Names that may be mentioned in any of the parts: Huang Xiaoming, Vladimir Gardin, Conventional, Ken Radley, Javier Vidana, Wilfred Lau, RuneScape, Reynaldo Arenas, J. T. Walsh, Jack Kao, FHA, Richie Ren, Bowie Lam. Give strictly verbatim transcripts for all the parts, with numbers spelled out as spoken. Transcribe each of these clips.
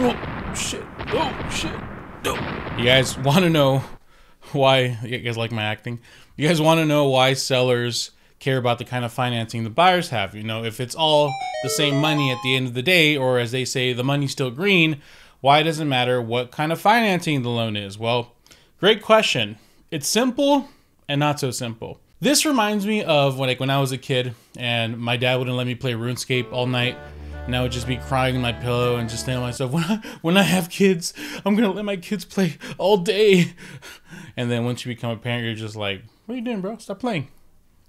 Oh, shit. Oh, shit. No. You guys want to know why... You guys like my acting? You guys want to know why sellers care about the kind of financing the buyers have? You know, if it's all the same money at the end of the day, or as they say, the money's still green, why does it matter what kind of financing the loan is? Well, great question. It's simple and not so simple. This reminds me of when, like, when I was a kid and my dad wouldn't let me play RuneScape all night, and I would just be crying in my pillow and just thinking to myself, when I, when I have kids, I'm gonna let my kids play all day. And then once you become a parent, you're just like, what are you doing, bro? Stop playing.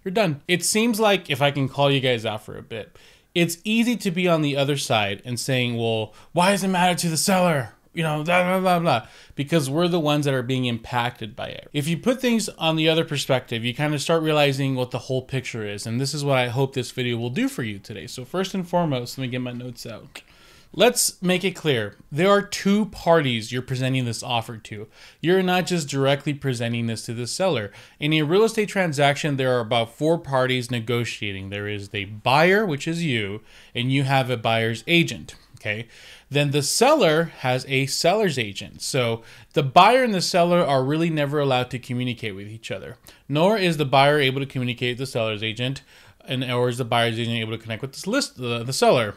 You're done. It seems like, if I can call you guys out for a bit, it's easy to be on the other side and saying, well, why does it matter to the seller? You know, blah, blah, blah, blah, because we're the ones that are being impacted by it. If you put things on the other perspective, you kind of start realizing what the whole picture is. And this is what I hope this video will do for you today. So first and foremost, let me get my notes out. Let's make it clear. There are two parties you're presenting this offer to. You're not just directly presenting this to the seller. In a real estate transaction, there are about four parties negotiating. There is the buyer, which is you, and you have a buyer's agent. Okay, then the seller has a seller's agent. So the buyer and the seller are really never allowed to communicate with each other, nor is the buyer able to communicate with the seller's agent, and or is the buyer's agent able to connect with this list, the, the seller.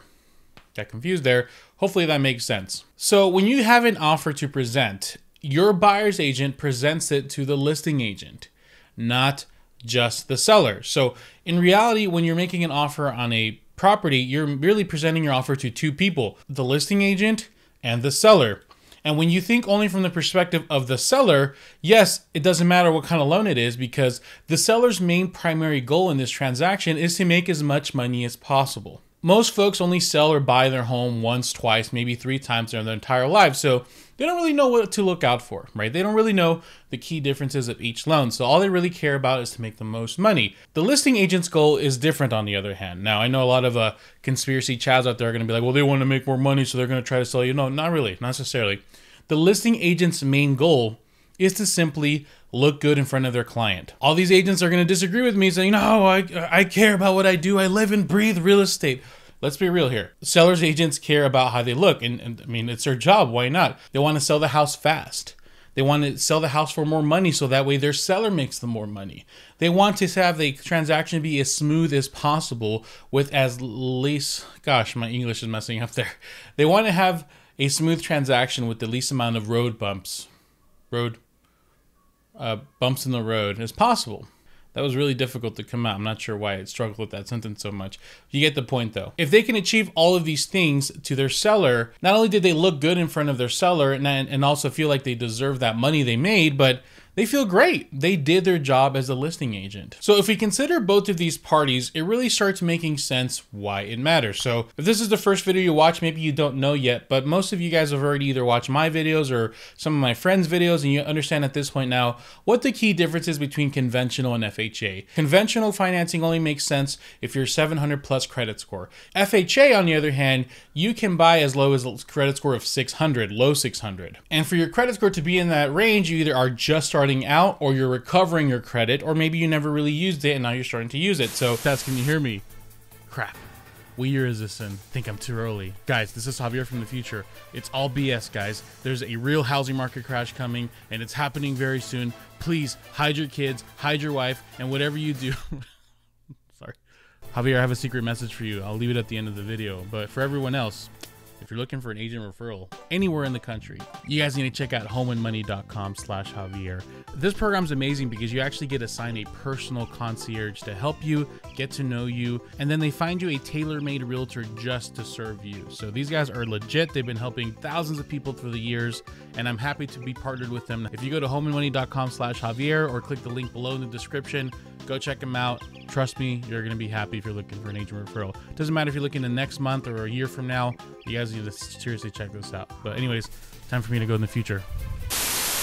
Got confused there. Hopefully that makes sense. So when you have an offer to present, your buyer's agent presents it to the listing agent, not just the seller. So in reality, when you're making an offer on a property, you're really presenting your offer to two people, the listing agent and the seller. And when you think only from the perspective of the seller, yes, it doesn't matter what kind of loan it is, because the seller's main primary goal in this transaction is to make as much money as possible. Most folks only sell or buy their home once, twice, maybe three times during their entire lives. So they don't really know what to look out for, right? They don't really know the key differences of each loan. So all they really care about is to make the most money. The listing agent's goal is different, on the other hand. Now, I know a lot of uh, conspiracy chads out there are going to be like, well, they want to make more money, so they're going to try to sell you. No, not really, not necessarily. The listing agent's main goal is to simply look good in front of their client. All these agents are going to disagree with me saying, no, I, I care about what I do. I live and breathe real estate. Let's be real here. Sellers agents care about how they look. And, and I mean, it's their job. Why not? They want to sell the house fast. They want to sell the house for more money, so that way their seller makes the more money. They want to have the transaction be as smooth as possible with as least, gosh, my English is messing up there. They want to have a smooth transaction with the least amount of road bumps, road uh, bumps in the road as possible. That was really difficult to come out. I'm not sure why I struggled with that sentence so much. You get the point though. If they can achieve all of these things to their seller, not only did they look good in front of their seller and, and also feel like they deserve that money they made, but they feel great. They did their job as a listing agent. So if we consider both of these parties, it really starts making sense why it matters. So if this is the first video you watch, maybe you don't know yet, but most of you guys have already either watched my videos or some of my friends' videos, and you understand at this point now what the key difference is between conventional and F H A. Conventional financing only makes sense if you're seven hundred plus credit score. F H A, on the other hand, you can buy as low as a credit score of six hundred, low six hundred. And for your credit score to be in that range, you either are just starting starting out, or you're recovering your credit, or maybe you never really used it and now you're starting to use it. So that's, can you hear me? Crap. What year is this in? I think I'm too early. Guys, this is Javier from the future. It's all B S, guys. There's a real housing market crash coming and it's happening very soon. Please hide your kids, hide your wife, and whatever you do. Sorry. Javier, I have a secret message for you. I'll leave it at the end of the video, but for everyone else, if you're looking for an agent referral anywhere in the country, you guys need to check out home and money dot com slash Javier. This program's amazing because you actually get assigned a personal concierge to help you, get to know you, and then they find you a tailor-made realtor just to serve you. So these guys are legit. They've been helping thousands of people through the years, and I'm happy to be partnered with them. If you go to home and money dot com slash Javier or click the link below in the description, go check them out. Trust me, you're going to be happy if you're looking for an agent referral. Doesn't matter if you're looking the next month or a year from now. You guys need to seriously check this out. But anyways, time for me to go in the future.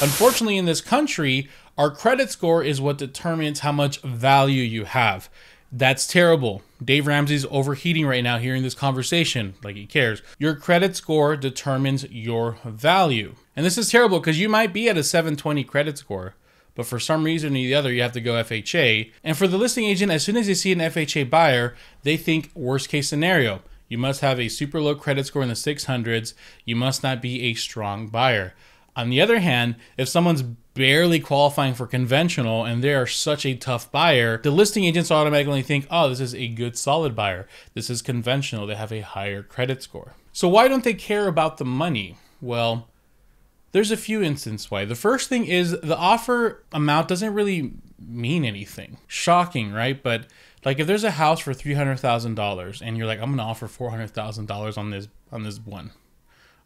Unfortunately, in this country, our credit score is what determines how much value you have. That's terrible. Dave Ramsey's overheating right now hearing this conversation, like he cares. Your credit score determines your value. And this is terrible because you might be at a seven twenty credit score, but for some reason or the other, you have to go F H A. And for the listing agent, as soon as they see an F H A buyer, they think worst case scenario. You must have a super low credit score in the six hundreds. You must not be a strong buyer. On the other hand, if someone's barely qualifying for conventional and they are such a tough buyer, the listing agents automatically think, oh, this is a good solid buyer. This is conventional. They have a higher credit score. So why don't they care about the money? Well, there's a few instances why. The first thing is the offer amount doesn't really mean anything. Shocking, right? But like if there's a house for three hundred thousand dollars and you're like, I'm going to offer four hundred thousand dollars on this, on this one.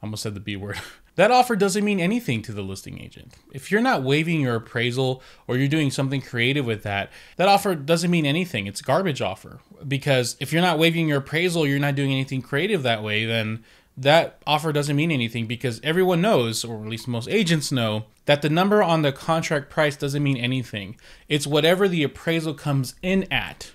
I almost said the B word. That offer doesn't mean anything to the listing agent. If you're not waiving your appraisal or you're doing something creative with that, that offer doesn't mean anything. It's a garbage offer, because if you're not waiving your appraisal, you're not doing anything creative that way, then that offer doesn't mean anything, because everyone knows, or at least most agents know, that the number on the contract price doesn't mean anything. It's whatever the appraisal comes in at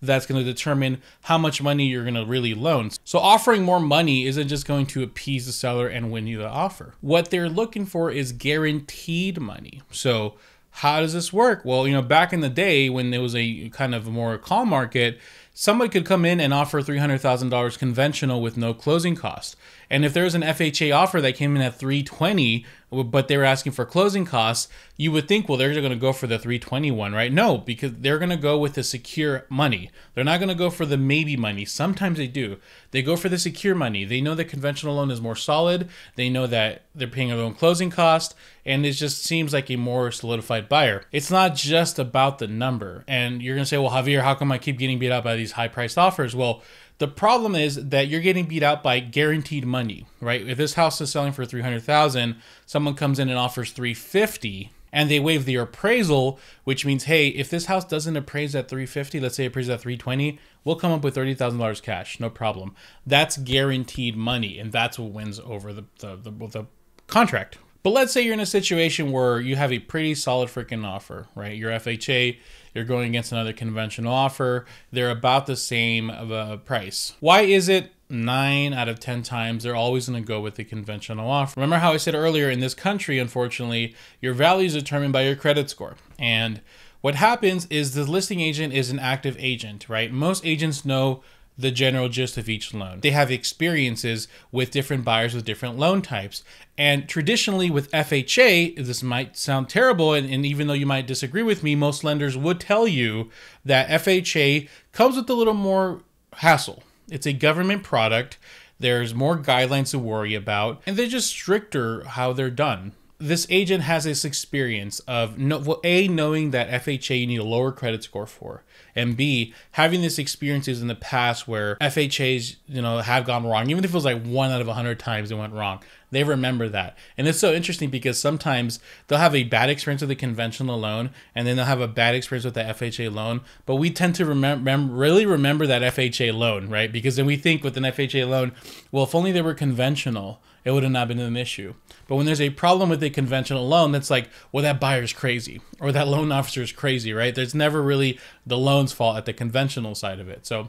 that's going to determine how much money you're going to really loan. So offering more money isn't just going to appease the seller and win you the offer. What they're looking for is guaranteed money. So how does this work? Well, you know, back in the day when there was a kind of a more calm market, somebody could come in and offer three hundred thousand dollars conventional with no closing costs. And if there was an F H A offer that came in at three twenty, but they were asking for closing costs, you would think, well, they're going to go for the three twenty-one, right? No, because they're going to go with the secure money. They're not going to go for the maybe money. Sometimes they do. They go for the secure money. They know the conventional loan is more solid. They know that they're paying their own closing cost, and it just seems like a more solidified buyer. It's not just about the number. And you're going to say, well, Javier, how come I keep getting beat out by these high-priced offers? Well, the problem is that you're getting beat out by guaranteed money, right? If this house is selling for three hundred thousand dollars, someone comes in and offers three fifty, and they waive the appraisal, which means, hey, if this house doesn't appraise at three fifty, let's say it appraises at three twenty, we'll come up with thirty thousand dollars cash, no problem. That's guaranteed money, and that's what wins over the the, the, the contract. But let's say you're in a situation where you have a pretty solid freaking offer, right? You're F H A, you're going against another conventional offer. They're about the same of a price. Why is it nine out of ten times they're always going to go with the conventional offer? Remember how I said earlier, in this country, unfortunately, your value is determined by your credit score. And what happens is the listing agent is an active agent, right? Most agents know the general gist of each loan. They have experiences with different buyers with different loan types. And traditionally with F H A, this might sound terrible, and, and even though you might disagree with me, most lenders would tell you that F H A comes with a little more hassle. It's a government product. There's more guidelines to worry about, and they're just stricter how they're done. This agent has this experience of, no, well, A, knowing that F H A you need a lower credit score for, and B, having this experiences in the past where F H As, you know, have gone wrong. Even if it was like one out of a hundred times it went wrong, they remember that. And it's so interesting because sometimes they'll have a bad experience with a conventional loan, and then they'll have a bad experience with the F H A loan. But we tend to remember, really remember that F H A loan, right? Because then we think with an F H A loan, well, if only they were conventional, it would have not been an issue. But when there's a problem with a conventional loan, that's like, well, that buyer's crazy, or that loan officer is crazy, right? There's never really the loan's fault at the conventional side of it. So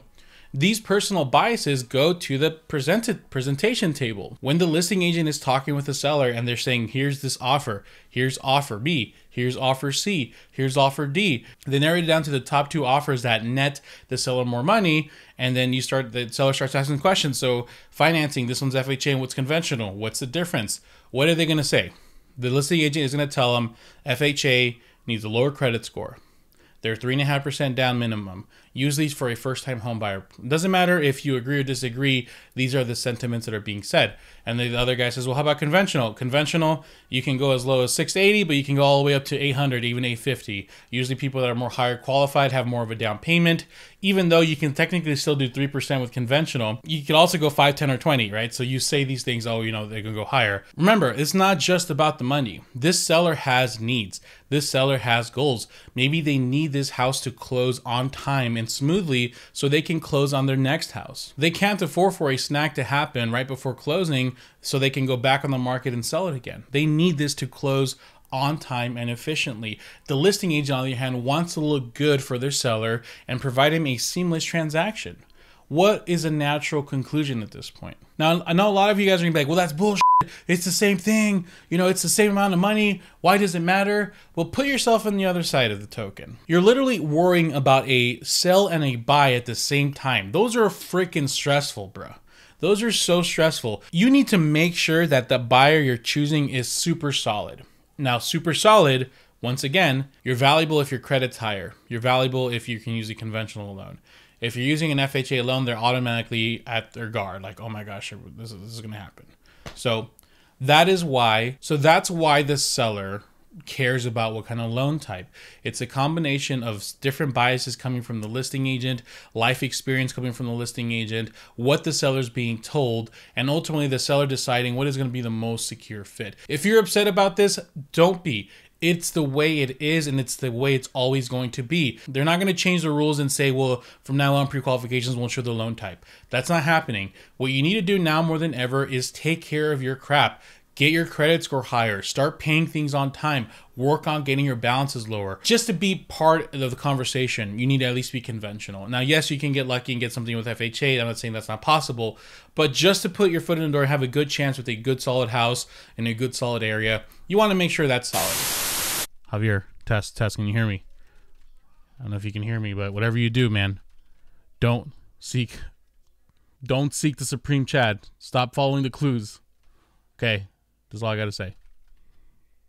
these personal biases go to the presented presentation table. When the listing agent is talking with the seller and they're saying, here's this offer, here's offer B, here's offer C, here's offer D. They narrowed it down to the top two offers that net the seller more money. And then you start, the seller starts asking questions. So financing, this one's F H A and what's conventional? What's the difference? What are they going to say? The listing agent is going to tell them F H A needs a lower credit score. They're three and a half percent down minimum. Use these for a first-time home buyer. Doesn't matter if you agree or disagree. These are the sentiments that are being said. And the other guy says, "Well, how about conventional? Conventional, you can go as low as six eighty, but you can go all the way up to eight hundred, even eight fifty. Usually, people that are more higher qualified have more of a down payment. Even though you can technically still do three percent with conventional, you can also go five, ten, or twenty, right? So you say these things. Oh, you know, they can go higher. Remember, it's not just about the money. This seller has needs. This seller has goals. Maybe they need this house to close on time and smoothly so they can close on their next house. They can't afford for a snack to happen right before closing so they can go back on the market and sell it again. They need this to close on time and efficiently. The listing agent, on the other hand, wants to look good for their seller and provide him a seamless transaction. What is a natural conclusion at this point? Now, I know a lot of you guys are gonna be like, well, that's bullshit. it's the same thing, you know, it's the same amount of money, why does it matter? Well, put yourself on the other side of the token. You're literally worrying about a sell and a buy at the same time. Those are freaking stressful, bro. Those are so stressful. You need to make sure that the buyer you're choosing is super solid. Now, super solid, once again, you're valuable if your credit's higher. You're valuable if you can use a conventional loan. If you're using an F H A loan, they're automatically at their guard. Like, oh my gosh, this is, this is gonna happen. So that is why, so that's why the seller cares about what kind of loan type. It's a combination of different biases coming from the listing agent, life experience coming from the listing agent, what the seller's being told, and ultimately the seller deciding what is going to be the most secure fit. If you're upset about this, don't be. It's the way it is, and it's the way it's always going to be. They're not going to change the rules and say, well, from now on, pre-qualifications won't show the loan type. That's not happening. What you need to do now more than ever is take care of your crap. Get your credit score higher, start paying things on time, work on getting your balances lower. Just to be part of the conversation, you need to at least be conventional. Now, yes, you can get lucky and get something with F H A. I'm not saying that's not possible, but just to put your foot in the door and have a good chance with a good solid house in a good solid area, you want to make sure that's solid. Javier, test, test, can you hear me? I don't know if you can hear me, but whatever you do, man, don't seek, don't seek the Supreme Chad. Stop following the clues, okay? That's all I gotta say.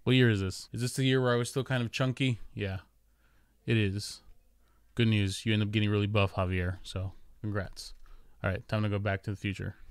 What year is this? Is this the year where I was still kind of chunky? Yeah, it is. Good news, you end up getting really buff, Javier, so congrats. All right, time to go back to the future.